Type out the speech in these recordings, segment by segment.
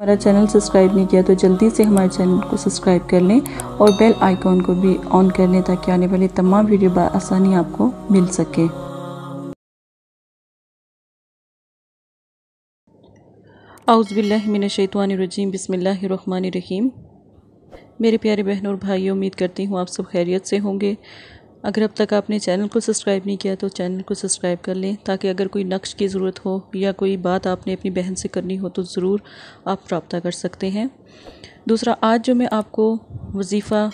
हमारा channel subscribe नहीं किया तो जल्दी से हमारे चैनल को सब्सक्राइब कर लें और बेल आइकॉन को भी ऑन कर लें ताकि आने वाली तमाम वीडियो आसानी आपको मिल सके। औज़ुबिल्लाहि मिनश्शैतानिर्रजीम, बिस्मिल्लाहिर्रहमानिर्रहीम। मेरे प्यारे बहनों और भाइयों, उम्मीद करती हूँ आप सब खैरियत से होंगे। अगर अब तक आपने चैनल को सब्सक्राइब नहीं किया तो चैनल को सब्सक्राइब कर लें ताकि अगर कोई नक्श की ज़रूरत हो या कोई बात आपने अपनी बहन से करनी हो तो ज़रूर आप रब्ता कर सकते हैं। दूसरा, आज जो मैं आपको वजीफ़ा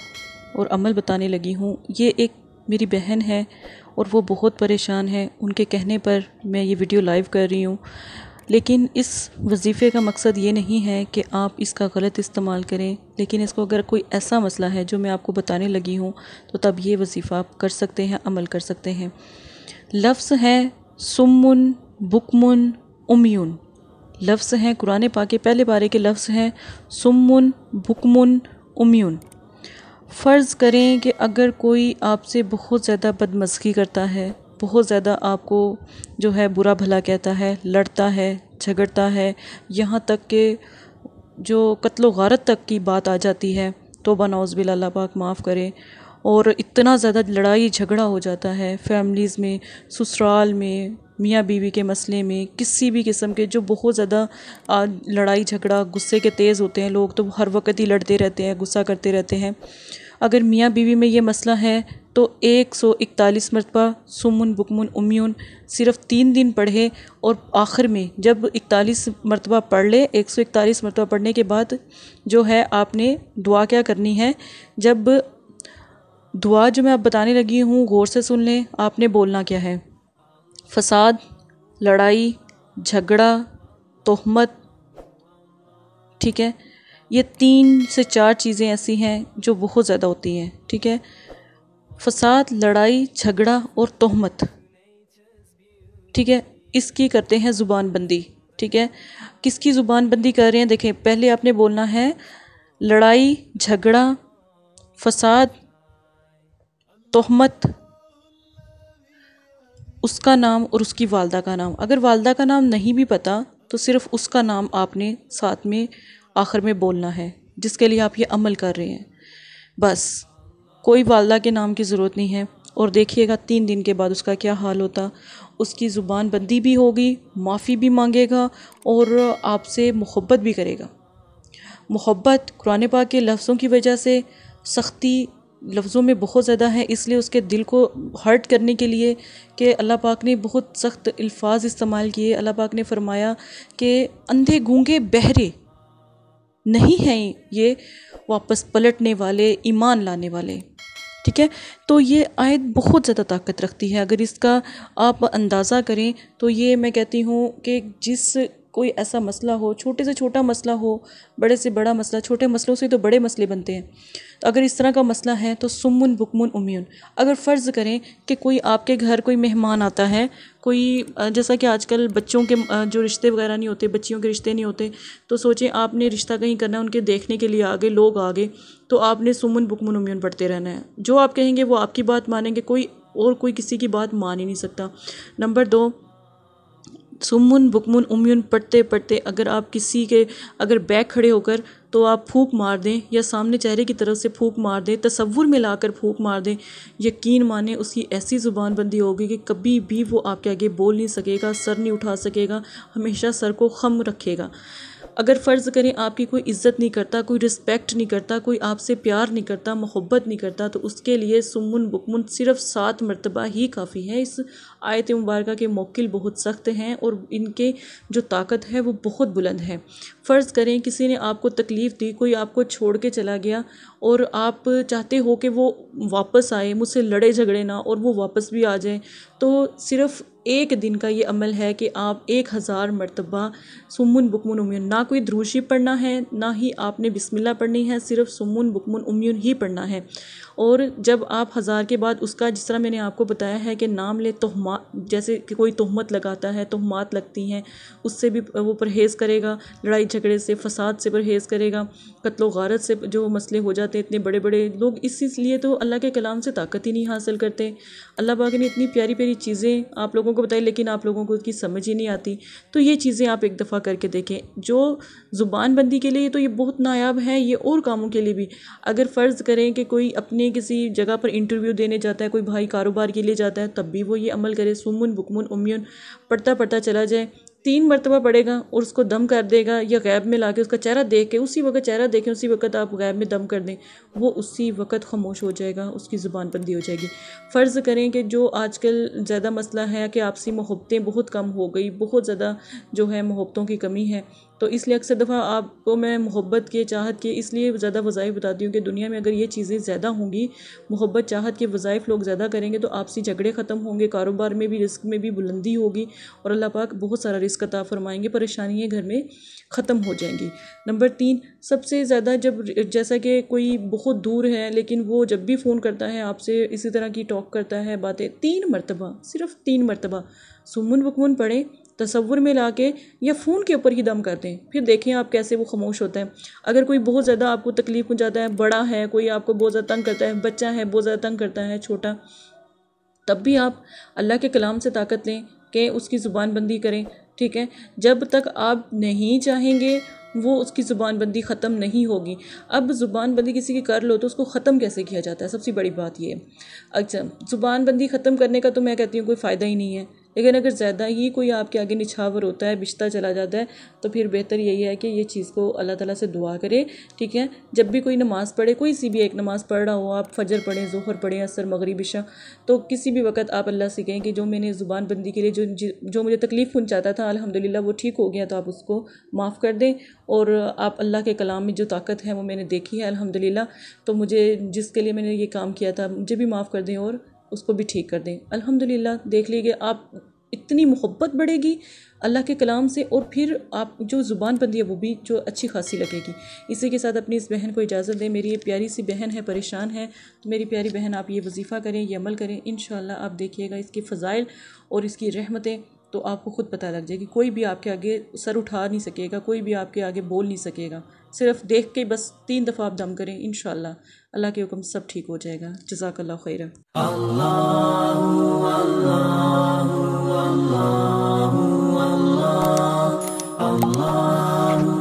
और अमल बताने लगी हूँ, ये एक मेरी बहन है और वो बहुत परेशान है। उनके कहने पर मैं ये वीडियो लाइव कर रही हूँ, लेकिन इस वजीफ़े का मकसद ये नहीं है कि आप इसका गलत इस्तेमाल करें, लेकिन इसको अगर कोई ऐसा मसला है जो मैं आपको बताने लगी हूँ तो तब ये वजीफ़ा आप कर सकते हैं, अमल कर सकते हैं। लफ्ज़ हैं सुम्मुन, बुकमुन, उम्युन। लफ्ज़ हैं कुरान पाक के पहले बारे के लफ्ज़ हैं सुम्मुन, बुकमुन, उम्युन। फ़र्ज़ करें कि अगर कोई आपसे बहुत ज़्यादा बदमज़गी करता है, बहुत ज़्यादा आपको जो है बुरा भला कहता है, लड़ता है, झगड़ता है, यहाँ तक कि जो कत्लो गारत तक की बात आ जाती है, तौबा नाउज़ बिल्लाह, अल्लाह पाक माफ़ करे, और इतना ज़्यादा लड़ाई झगड़ा हो जाता है फैमिलीज़ में, ससुराल में, मियाँ बीवी के मसले में, किसी भी किस्म के जो बहुत ज़्यादा लड़ाई झगड़ा, गुस्से के तेज़ होते हैं लोग तो हर वक्त ही लड़ते रहते हैं, गुस्सा करते रहते हैं। अगर मियाँ बीवी में ये मसला है तो 141 मरतबा सुम्मुन बुकमुन उम्युन सिर्फ़ 3 दिन पढ़े, और आखिर में जब 41 मरतबा पढ़ ले, 141 मरतबा पढ़ने के बाद जो है आपने दुआ क्या करनी है। जब दुआ जो मैं आप बताने लगी हूँ गौर से सुन लें, आपने बोलना क्या है। फसाद, लड़ाई झगड़ा, तोहमत, ठीक है, ये 3 से 4 चीज़ें ऐसी हैं जो बहुत ज़्यादा होती हैं, ठीक है। फसाद, लड़ाई झगड़ा और तोहमत, ठीक है, इसकी करते हैं ज़ुबान बंदी, ठीक है। किसकी ज़ुबान बंदी कर रहे हैं देखें, पहले आपने बोलना है लड़ाई झगड़ा फसाद तोहमत, उसका नाम और उसकी वालदा का नाम। अगर वालदा का नाम नहीं भी पता तो सिर्फ़ उसका नाम आपने साथ में आखिर में बोलना है जिसके लिए आप ये अमल कर रहे हैं। बस कोई वालदा के नाम की ज़रूरत नहीं है। और देखिएगा 3 दिन के बाद उसका क्या हाल होता, उसकी ज़ुबान बंदी भी होगी, माफ़ी भी मांगेगा और आपसे मोहब्बत भी करेगा। मोहब्बत कुरान पाक के लफ्ज़ों की वजह से सख्ती लफ्ज़ों में बहुत ज़्यादा है, इसलिए उसके दिल को हर्ट करने के लिए कि अल्लाह पाक ने बहुत सख्त अल्फाज इस्तेमाल किए। अल्लाह पाक ने फरमाया कि अंधे गूंगे बहरे नहीं हैं ये वापस पलटने वाले ईमान लाने वाले, ठीक है। तो ये आयत बहुत ज़्यादा ताकत रखती है। अगर इसका आप अंदाज़ा करें तो ये मैं कहती हूँ कि जिस कोई ऐसा मसला हो, छोटे से छोटा मसला हो, बड़े से बड़ा मसला, छोटे मसलों से तो बड़े मसले बनते हैं, तो अगर इस तरह का मसला है तो सुम्मुन बुकमुन उम्युन। अगर फ़र्ज़ करें कि कोई आपके घर कोई मेहमान आता है, कोई जैसा कि आजकल बच्चों के जो रिश्ते वगैरह नहीं होते, बच्चियों के रिश्ते नहीं होते, तो सोचें आपने रिश्ता कहीं करना, उनके देखने के लिए आगे लोग आ गए, तो आपने सुम्मुन बुकमुन उम्युन पढ़ते रहना है। जो आप कहेंगे वो आपकी बात मानेंगे, कोई और कोई किसी की बात मान ही नहीं सकता। नंबर 2, सुम्मुन बुकमुन उम्युन पढ़ते पढ़ते अगर आप किसी के अगर बैक खड़े होकर तो आप फूंक मार दें या सामने चेहरे की तरफ से फूंक मार दें, तसव्वुर में लाकर फूंक मार दें, यकीन माने उसकी ऐसी ज़ुबान बंदी होगी कि कभी भी वो आपके आगे बोल नहीं सकेगा, सर नहीं उठा सकेगा, हमेशा सर को खम रखेगा। अगर फ़र्ज़ करें आपकी कोई इज़्ज़त नहीं करता, कोई रिस्पेक्ट नहीं करता, कोई आपसे प्यार नहीं करता, मोहब्बत नहीं करता, तो उसके लिए सुम्मुन बुकमुन सिर्फ़ 7 मरतबा ही काफ़ी है। इस आयत मुबारक के मौक़िल बहुत सख्त हैं और इनके जो ताकत है वो बहुत बुलंद है। फ़र्ज़ करें किसी ने आपको तकलीफ़ दी, कोई आपको छोड़ के चला गया और आप चाहते हो कि वो वापस आए, मुझसे लड़े झगड़े ना और वो वापस भी आ जाए, तो सिर्फ़ 1 दिन का ये अमल है कि आप 1000 मरतबा सुम्मुन बुकमुन उम्युन, ना कोई दुरूद शरीफ पढ़ना है, ना ही आपने बिस्मिल्लाह पढ़नी है, सिर्फ सुम्मुन बुकमुन उम्युन ही पढ़ना है। और जब आप 1000 के बाद उसका जिस तरह मैंने आपको बताया है कि नाम ले, तोहमा जैसे कि कोई तोहमत लगाता है, तोहमात लगती हैं, उससे भी वो परहेज़ करेगा, लड़ाई झगड़े से, फसाद से परहेज़ करेगा, कत्लो गारत से जो मसले हो जाते हैं इतने बड़े बड़े, लोग इसलिए तो अल्लाह के कलाम से ताकत ही नहीं हासिल करते। अल्लाह पाक ने इतनी प्यारी प्यारी चीज़ें आप लोगों को बताई लेकिन आप लोगों को उसकी समझ ही नहीं आती। तो ये चीज़ें आप एक दफ़ा करके देखें। जो ज़ुबान बंदी के लिए तो ये बहुत नायाब है, ये और कामों के लिए भी। अगर फ़र्ज़ करें कि कोई अपने किसी जगह पर इंटरव्यू देने जाता है, कोई भाई कारोबार के लिए जाता है, तब भी वो ये अमल करे, सुमुन बुकमुन उम्युन पढ़ता पढ़ता चला जाए। 3 मरतबा पड़ेगा और उसको दम कर देगा, या गैब में लाके उसका चेहरा देख के उसी वक्त चेहरा देखें, उसी वक्त आप गैब में दम कर दें, वो उसी वक्त खामोश हो जाएगा, उसकी ज़ुबान बंदी हो जाएगी। फ़र्ज़ करें कि जो आजकल ज़्यादा मसला है कि आपसी मोहब्बतें बहुत कम हो गई, बहुत ज़्यादा जो है मोहब्बतों की कमी है, तो इसलिए अक्सर दफ़ा आपको मैं मोहब्बत के चाहत के इसलिए ज़्यादा वज़ाइफ बताती हूँ कि दुनिया में अगर ये चीज़ें ज़्यादा होंगी, मोहब्बत चाहत के वज़ाइफ लोग ज़्यादा करेंगे, तो आपसी झगड़े ख़त्म होंगे, कारोबार में भी, रिस्क में भी बुलंदी होगी, और अल्लाह पाक बहुत सारा रिस्क अता फरमाएंगे, परेशानियाँ घर में ख़त्म हो जाएंगी। नंबर 3, सबसे ज़्यादा जब जैसा कि कोई बहुत दूर है लेकिन वो जब भी फ़ोन करता है आपसे इसी तरह की टॉक करता है बातें, 3 मरतबा, सिर्फ 3 मरतबा सुमन बुकमन पढ़ें, तसव्वुर में ला के या फ़ोन के ऊपर ही दम कर दें, फिर देखें आप कैसे वो खामोश होता है। अगर कोई बहुत ज़्यादा आपको तकलीफ़ पहुँचाता है, बड़ा है कोई आपको बहुत ज़्यादा तंग करता है, बच्चा है बहुत ज़्यादा तंग करता है, छोटा, तब भी आप अल्लाह के कलाम से ताकत लें कि उसकी ज़ुबान बंदी करें, ठीक है। जब तक आप नहीं चाहेंगे वो उसकी ज़ुबान बंदी ख़त्म नहीं होगी। अब ज़ुबान बंदी किसी की कर लो तो उसको ख़त्म कैसे किया जाता है, सबसे बड़ी बात ये। अच्छा, ज़ुबान बंदी ख़त्म करने का तो मैं कहती हूँ कोई फ़ायदा ही नहीं है, लेकिन अगर ज़्यादा ही कोई आपके आगे निछावर होता है, बिछता चला जाता है, तो फिर बेहतर यही है कि ये चीज़ को अल्लाह ताला से दुआ करें, ठीक है। जब भी कोई नमाज़ पढ़े, कोई सी भी एक नमाज़ पढ़ रहा हो आप, फजर पढ़ें, ज़ोहर पढ़ें, असर, मगरिब, इशा, तो किसी भी वक्त आप अल्लाह से कहें कि जो मैंने ज़ुबान बंदी के लिए जो मुझे तकलीफ़ पहुँचाता था अल्हम्दुलिल्लाह वो ठीक हो गया, तो आप उसको माफ़ कर दें। और आप अल्लाह के कलाम में जो ताकत है वो मैंने देखी है अल्हम्दुलिल्लाह, तो मुझे जिसके लिए मैंने ये काम किया था मुझे भी माफ़ कर दें और उसको भी ठीक कर दें, अल्हम्दुलिल्लाह। देख लीजिए आप, इतनी मोहब्बत बढ़ेगी अल्लाह के कलाम से, और फिर आप जो ज़ुबान बंदी है वो भी जो अच्छी खासी लगेगी। इसी के साथ अपनी इस बहन को इजाज़त दें, मेरी ये प्यारी सी बहन है, परेशान है, तो मेरी प्यारी बहन आप ये वजीफ़ा करें, ये अमल करें, इंशाअल्लाह आप देखिएगा इसके फ़ज़ाइल और इसकी रहमतें, तो आपको ख़ुद पता लग जाएगी। कोई भी आपके आगे सर उठा नहीं सकेगा, कोई भी आपके आगे बोल नहीं सकेगा, सिर्फ देख के बस 3 दफ़ा आप दम करें, इंशाअल्लाह अल्लाह के हुक्म सब ठीक हो जाएगा। जज़ाकल्लाह खैर। अल्लाह